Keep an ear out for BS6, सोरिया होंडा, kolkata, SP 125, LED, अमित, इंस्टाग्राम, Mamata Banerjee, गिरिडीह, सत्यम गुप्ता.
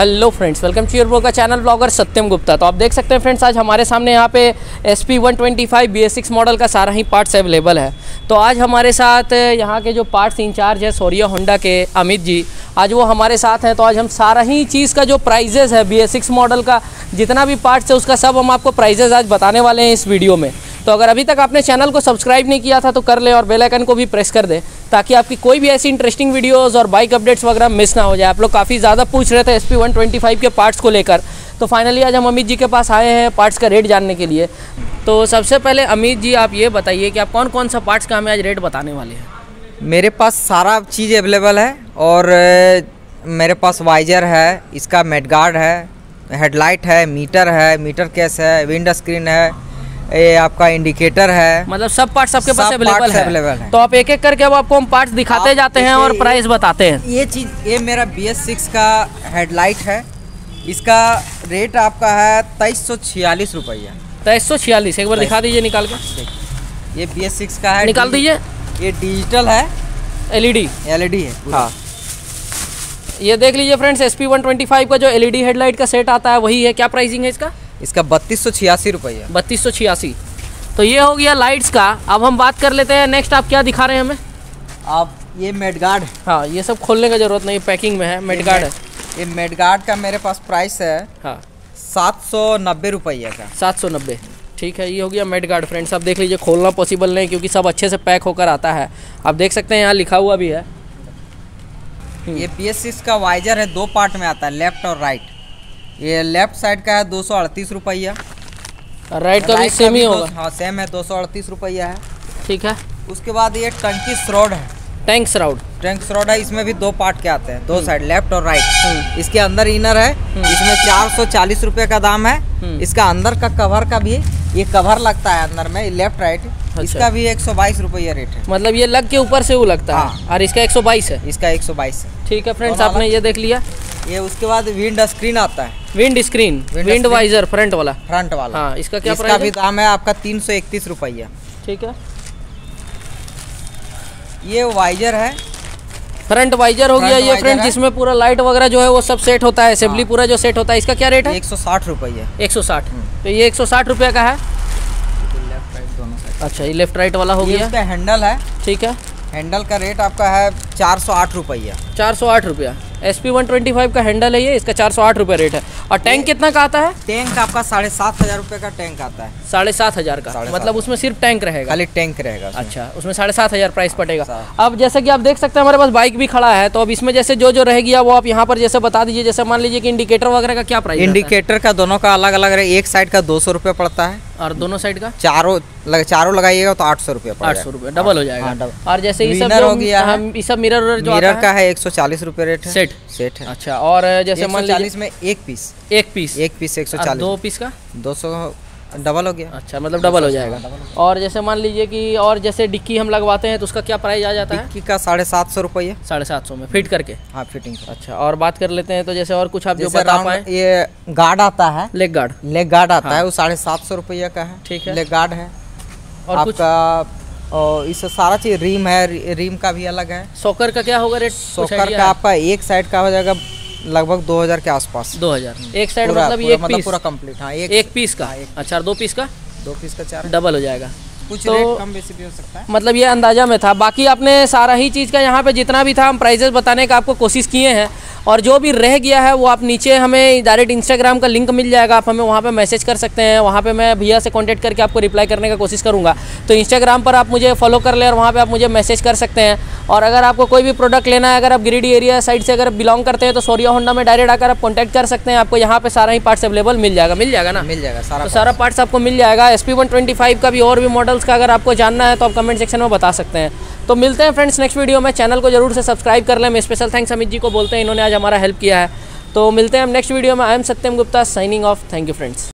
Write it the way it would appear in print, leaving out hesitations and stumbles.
Hello friends, welcome to your bro का channel blogger सत्यम गुप्ता। तो आप देख सकते हैं फ्रेंड्स, आज हमारे सामने यहाँ पे SP 125 BS6 मॉडल का सारा ही पार्ट्स अवेलेबल है। तो आज हमारे साथ यहाँ के जो पार्ट्स इंचार्ज है सोरिया होंडा के अमित जी, आज वो हमारे साथ हैं। तो आज हम सारा ही चीज़ का जो प्राइजेज़ है BS6 मॉडल का जितना भी पार्ट्स है उसका सब हम आपको प्राइजेज़ आज बताने वाले हैं इस वीडियो में। तो अगर अभी तक आपने चैनल को सब्सक्राइब नहीं किया था तो कर ले और बेल आइकन को भी प्रेस कर दें ताकि आपकी कोई भी ऐसी इंटरेस्टिंग वीडियोस और बाइक अपडेट्स वगैरह मिस ना हो जाए। आप लोग काफ़ी ज़्यादा पूछ रहे थे SP 125 के पार्ट्स को लेकर, तो फाइनली आज हम अमित जी के पास आए हैं पार्ट्स का रेट जानने के लिए। तो सबसे पहले अमित जी, आप ये बताइए कि आप कौन कौन सा पार्ट्स का हमें आज रेट बताने वाले हैं। मेरे पास सारा चीज़ अवेलेबल है और मेरे पास वाइजर है, इसका मेटगार्ड है, हेडलाइट है, मीटर केस है, विंडो स्क्रीन है, ये आपका इंडिकेटर है, मतलब सब पार्ट्स आपके पास अवेलेबल है। तो आप एक एक करके अब आपको हम पार्ट्स दिखाते जाते हैं और प्राइस बताते हैं। ये चीज़, ये मेरा BS6 का हेडलाइट है, इसका रेट आपका है 2346 रुपया। 2346, एक बार दिखा दीजिए निकाल के। ये BS6 का है, निकाल दीजिए। ये डिजिटल है, LED है। हाँ, ये देख लीजिए फ्रेंड्स, SP 125 का जो LED हेडलाइट का सेट आता है वही है। क्या प्राइसिंग है इसका? इसका 3286 रुपया। 3286। तो ये हो गया लाइट्स का। अब हम बात कर लेते हैं नेक्स्ट, आप क्या दिखा रहे हैं हमें? आप ये मेटगार्ड। हाँ, ये सब खोलने का जरूरत नहीं, पैकिंग में है। मेटगार्ड है, ये मेटगार्ड का मेरे पास प्राइस है। हाँ, 790 रुपया का। 790, ठीक है। ये हो गया मेटगार्ड फ्रेंड्स। आप देख लीजिए, खोलना पॉसिबल नहीं क्योंकि सब अच्छे से पैक होकर आता है। आप देख सकते हैं यहाँ लिखा हुआ भी है। ये BS6 का वाइजर है, दो पार्ट में आता है, लेफ्ट और राइट। ये लेफ्ट साइड का है 238 रुपया, राइट का भी सेम ही होगा। हाँ, सेम है, 238 रुपया है, ठीक है। उसके बाद ये टंकी श्राउड है, टैंक श्राउड है। इसमें भी दो पार्ट के आते हैं, दो साइड, लेफ्ट और राइट। इसके अंदर इनर है, इसमें 440 रुपये का दाम है। इसका अंदर का कवर का भी, ये कवर लगता है अंदर में, लेफ्ट राइट। अच्छा। इसका भी 122 रुपया रेट है, मतलब ये लग के ऊपर से वो लगता है। और इसका 122 है, इसका 122 है, ठीक है फ्रेंड्स। आपने ये देख लिया। ये उसके बाद विंड स्क्रीन आता है, विंड वाइजर फ्रंट वाला। हाँ, इसका क्या प्राइस है? इसका भी दाम है आपका 331 रुपया, ठीक है। ये वाइजर है, फ्रंट वाइजर हो गया ये फ्रेंड, जिसमें पूरा लाइट वगैरह जो है वो सब सेट होता है, असेंबली पूरा जो सेट होता है। इसका क्या रेट है? 160 रुपया। 160, तो ये 160 रुपया का है। अच्छा, ये लेफ्ट राइट वाला हो गया। इसका हैंडल है, ठीक है। हैंडल का रेट आपका है 408 रुपया। 408 रुपया SP 125 का हैंडल है ये, इसका 408 रुपये रेट है। और टैंक कितना का आता है? टैंक आपका 7,500 रुपये का टैंक आता है। 7,500 का, मतलब उसमें सिर्फ टैंक रहेगा, खाली टैंक रहेगा। अच्छा, उसमें 7,500 प्राइस पड़ेगा। अब जैसे कि आप देख सकते हैं हमारे पास बाइक भी खड़ा है, तो अब इसमें जैसे जो जो रहेगी वो आप यहाँ पर जैसे बता दीजिए। जैसे मान लीजिए कि इंडिकेटर वगैरह का क्या प्राइस? इंडिकेटर का दोनों का अलग अलग है, एक साइड का 200 रुपये पड़ता है और दोनों साइड का चारों लगाइएगा तो 800 रुपये, 800 रुपये डबल हो जाएगा। और जैसे ये सब मिरर का है, 140 रुपये रेट है, सेट है। अच्छा, और जैसे मान लीजिए में एक पीस 140, दो पीस का 200, डबल हो गया। अच्छा, मतलब डबल हो जाएगा। और जैसे मान लीजिए कि, और जैसे डिक्की हम लगवाते हैं तो उसका क्या प्राइस आ जाता है? डिक्की का 750 रुपये। 750 में फिट करके? हाँ, फिटिंग। अच्छा, और बात कर लेते हैं तो जैसे और कुछ आप जो बता पाए? ये गार्ड आता है, लेग गार्ड आता है, वो 750 रुपये का है, ठीक है, लेग गार्ड है। और आपका और इस सारा चीज, रिम है, रिम का भी अलग है। सॉकर का क्या होगा रेट? सॉकर का आपका एक साइड का हो जाएगा लगभग 2000 के आसपास। 2000 एक साइड, मतलब ये पूरा कंप्लीट। हाँ, एक पीस का। अच्छा, दो पीस का 4 डबल हो जाएगा। कुछ तो रेट कम बेसी भी हो सकता है, मतलब ये अंदाजा में था। बाकी आपने सारा ही चीज़ का यहाँ पे जितना भी था हम प्राइजेस बताने का आपको कोशिश किए हैं। और जो भी रह गया है वो आप नीचे हमें डायरेक्ट इंस्टाग्राम का लिंक मिल जाएगा, आप हमें वहाँ पे मैसेज कर सकते हैं। वहाँ पे मैं भैया से कांटेक्ट करके आपको रिप्लाई करने का कोशिश करूँगा। तो इंस्टाग्राम पर आप मुझे फॉलो कर लें और वहाँ पे आप मुझे मैसेज कर सकते हैं। और अगर आपको कोई भी प्रोडक्ट लेना है, अगर आप गिरिडीह एरिया साइड से अगर बिलोंग करते हैं तो सोरिया होंडा में डायरेक्ट आकर आप कॉन्टैक्ट कर सकते हैं। आपको यहाँ पर सारा ही पार्ट्स अवेलेबल मिल जाएगा सारा पार्ट्स आपको मिल जाएगा। SP 125 का भी और भी मॉडल्स का अगर आपको जानना है तो आप कमेंट सेक्शन में बता सकते हैं। तो मिलते हैं फ्रेंड्स नेक्स्ट वीडियो में। चैनल को जरूर से सब्सक्राइब कर लें। मैं स्पेशल थैंक्स अमित जी को बोलते हैं, इन्होंने आज हमारा हेल्प किया है। तो मिलते हैं हम नेक्स्ट वीडियो में। I am सत्यम गुप्ता, signing off. Thank you friends.